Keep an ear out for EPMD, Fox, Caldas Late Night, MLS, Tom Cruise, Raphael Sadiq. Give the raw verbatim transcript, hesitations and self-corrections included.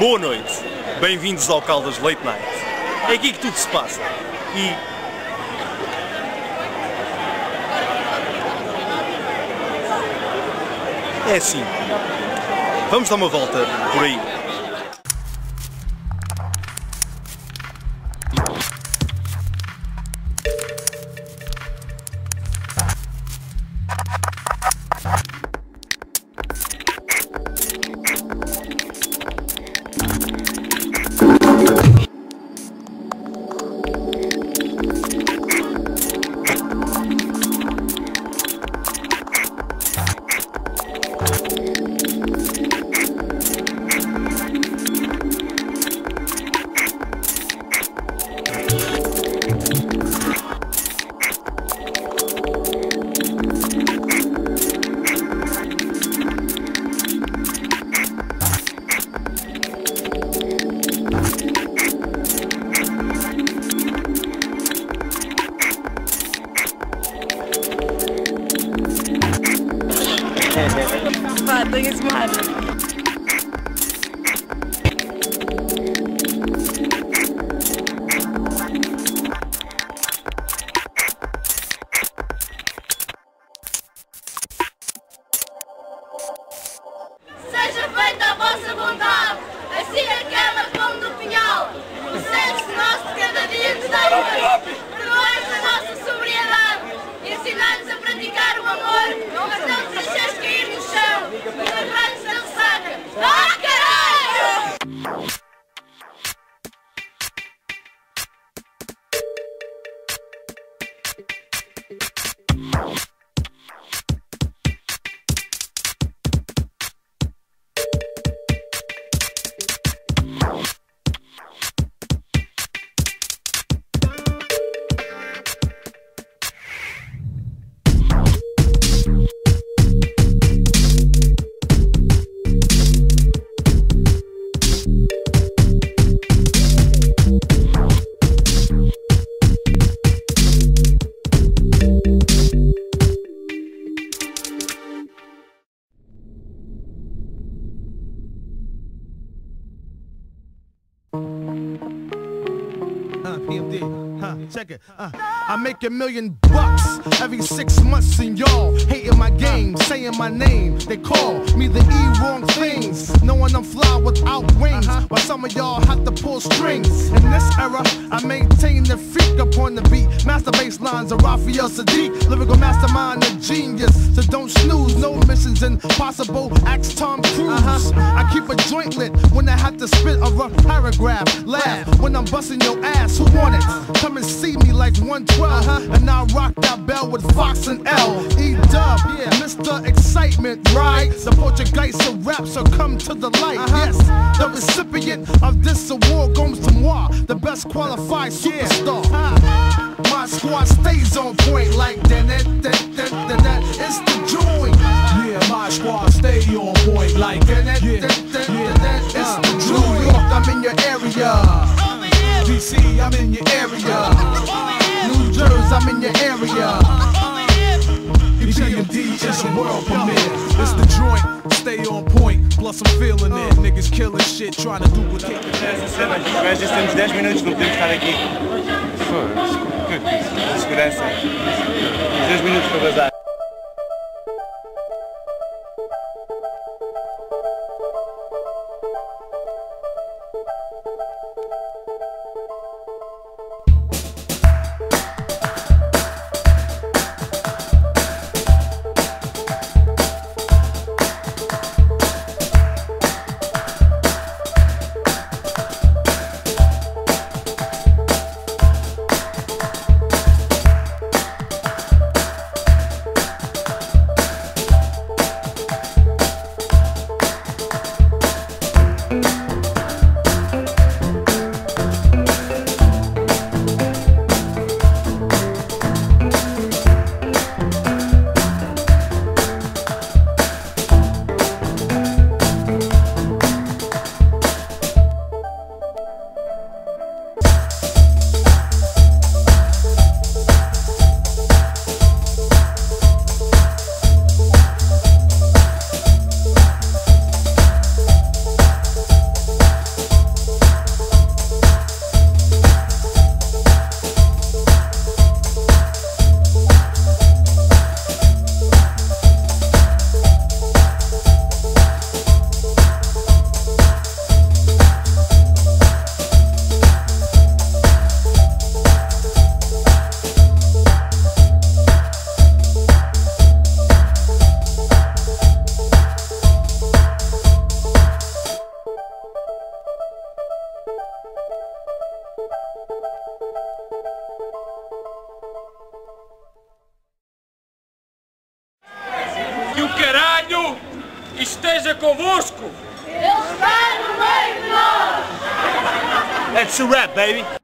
Boa noite, bem-vindos ao Caldas Late Night. É aqui que tudo se passa. E é assim, vamos dar uma volta por aí. Vá, tenha esmado. Seja feita a vossa vontade, assim na cama como no pinhal. O sexo nosso de cada dia nos dá uma. Perdoai a nossa sobriedade. Ensinai-nos a praticar o amor. Não bastamos deixar cair no chão. Não lembrai-nos da ressaca. Ah, caralho! Check it. Uh, I make a million bucks every six months, and y'all hating my game, saying my name. They call me the E wrong things, knowing I'm fly without wings. While some of y'all have to pull strings. In this era, I maintain the freak upon the beat. Master bass lines of Raphael Sadiq, lyrical mastermind of genius. So don't snooze, no missions impossible. Axe Tom Cruise. I keep a joint lit when I have to spit a rough paragraph. Laugh when I'm busting your ass. Who want it? Come and see me like one twelve, uh-huh. And I rock that bell with Fox and L. E-Dub, yeah. Mister Excitement, right? The Portuguese of rap, so come to the light, uh-huh. Yes, the recipient of this award goes to moi, the best qualified superstar, yeah. uh, My squad stays on point like that, that, that, that, that. It's the joint. Yeah, my squad stay on point like that, that, yeah. that, that, yeah. that. It's uh, the joint. New York, I'm in your area. D C, I'm in your area. New Jersey, I'm in your area. E P M D, it's a world premiere. It's the joint, stay on point. Plus I'm feeling it. Niggas killing shit, trying to duplicate. Essa cena, nós já temos dez minutos, não podemos estar aqui. Pô, segurança. dez minutos para vazar. esteja convosco. Ele está no meio de nós. That's a wrap, baby.